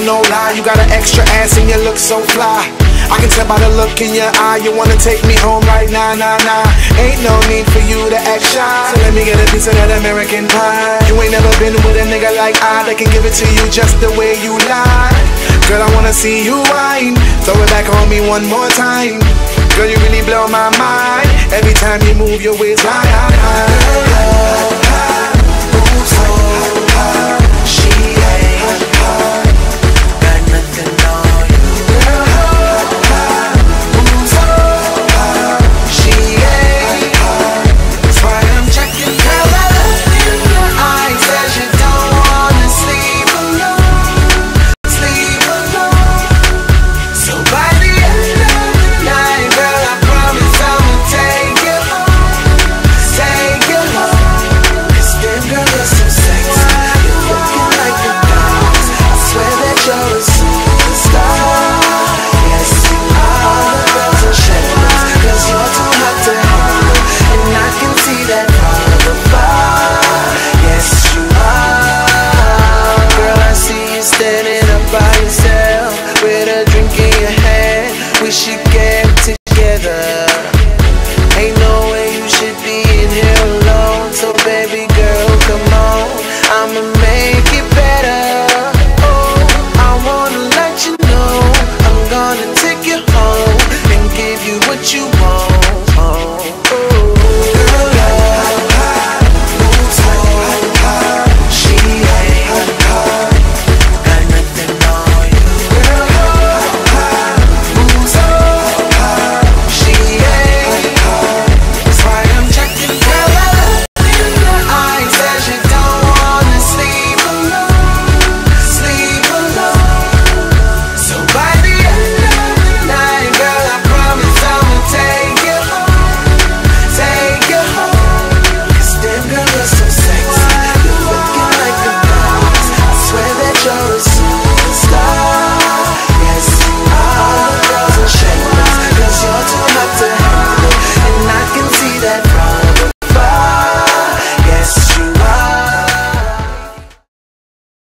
girl, no lie, you got an extra ass and you look so fly. I can tell by the look in your eye, you wanna take me home right now, nah. Ain't no need for you to act shy, so let me get a piece of that American pie. You ain't never been with a nigga like I, that can give it to you just the way you lie. Girl, I wanna see you whine, throw it back on me one more time. Girl, you really blow my mind, every time you move your waist high.